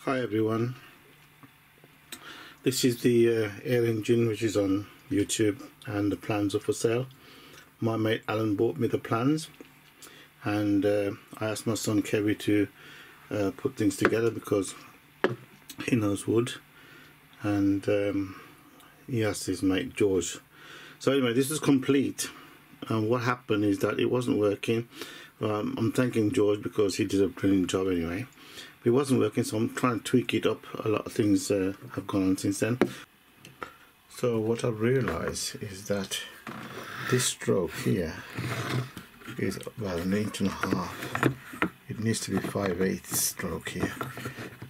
Hi everyone, this is the air engine which is on YouTube and the plans are for sale. My mate Alan bought me the plans and I asked my son Kevy to put things together because he knows wood, and he asked his mate George. So anyway, this is complete, and what happened is that it wasn't working. I'm thanking George because he did a brilliant job anyway. It wasn't working, so I'm trying to tweak it up. A lot of things have gone on since then. So what I've realised is that this stroke here is about 1.5 inches. It needs to be 5/8 stroke here.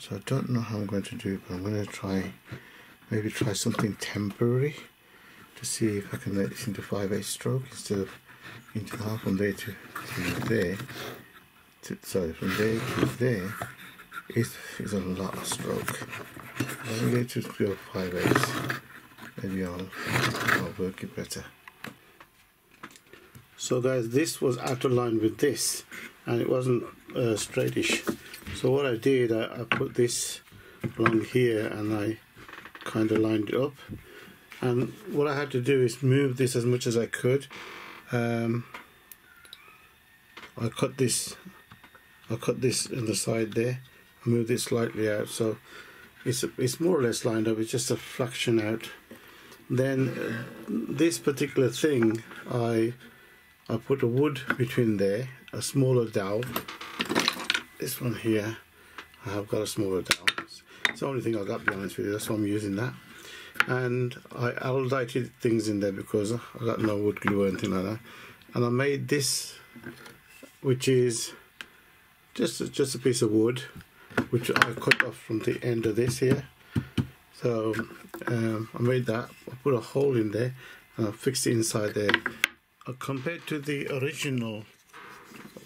So I don't know how I'm going to do it, but I'm going to maybe try something temporary to see if I can make this into 5/8 stroke instead of into half from there to there. It is a lot of stroke. I'm going to go 5/8. Maybe I'll work it better. So guys, this was out of line with this, and it wasn't straightish. So what I did, I put this along here and I kind of lined it up. And what I had to do is move this as much as I could. I cut this on the side there. I moved this slightly out, so it's more or less lined up. It's just a fraction out. Then this particular thing, I put a wood between there, a smaller dowel. This one here, I have got a smaller dowel. It's the only thing I've got, to be honest with you. That's why I'm using that. And I aldited things in there because I got no wood glue or anything like that. And I made this, which is just a piece of wood, which I cut off from the end of this here. So I made that. I put a hole in there and I fixed it inside there. Compared to the original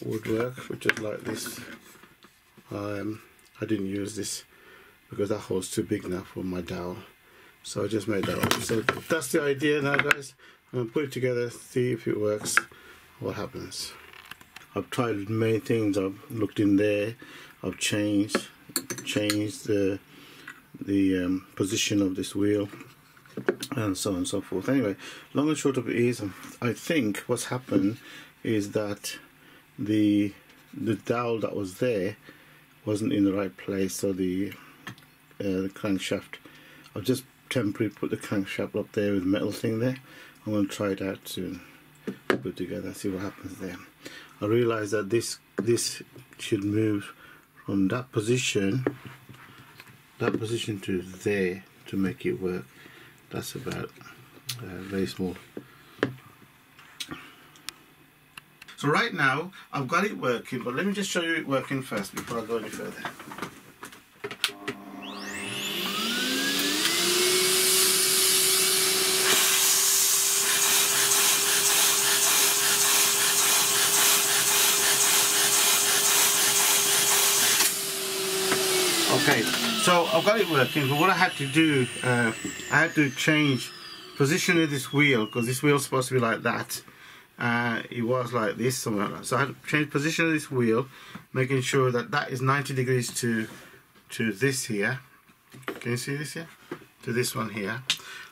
woodwork, which is like this, I didn't use this because that hole's too big now for my dowel. So I just made that up. So that's the idea now, guys. I'm gonna put it together, see if it works, what happens. I've tried many things. I've looked in there. I've changed the position of this wheel, and so on and so forth. Anyway, long and short of it is, I think what's happened is that the dowel that was there wasn't in the right place, so the crankshaft, I've just temporarily put the crankshaft up there with the metal thing there. I'm going to try it out soon, put it together, see what happens there. I realised that this should move from that position to there to make it work. That's about very small. So right now I've got it working, but let me just show you it working first before I go any further. Okay, so I've got it working, but what I had to do, I had to change position of this wheel, because this wheel's supposed to be like that. It was like this, something like that. So I had to change position of this wheel, making sure that that is 90 degrees to this here. Can you see this here? To this one here.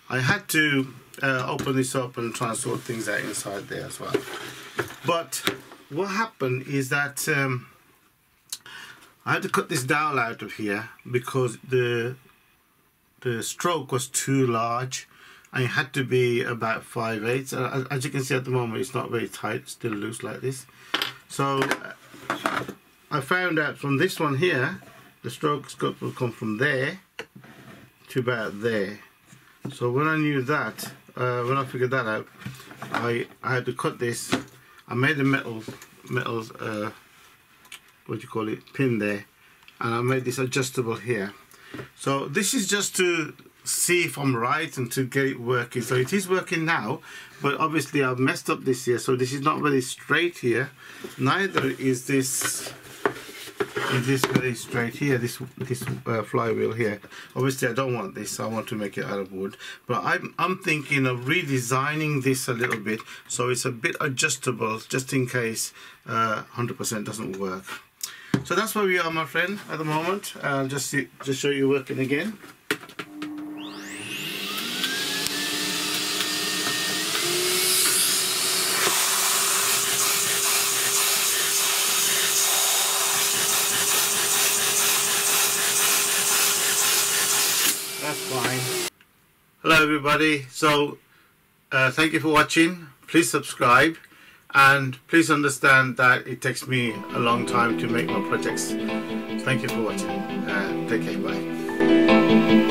I had to open this up and try and sort things out inside there as well. But what happened is that I had to cut this dowel out of here because the stroke was too large, and it had to be about 5/8. As you can see at the moment, it's not very tight, it's still loose like this. So I found out from this one here, the stroke will come from there to about there. So when I knew that, when I figured that out, I had to cut this. I made the metal what do you call it, pin there, and I made this adjustable here. So this is just to see if I'm right and to get it working. So it is working now, but obviously I've messed up this here, so this is not very straight here. Neither is this is this very straight here, this flywheel here. Obviously I don't want this, I want to make it out of wood, but I'm thinking of redesigning this a little bit so it's a bit adjustable, just in case 100% doesn't work. So that's where we are, my friend, at the moment. I'll just show you working again. That's fine. Hello everybody, so thank you for watching. Please subscribe, and please understand that it takes me a long time to make my projects. Thank you for watching. Take care, bye.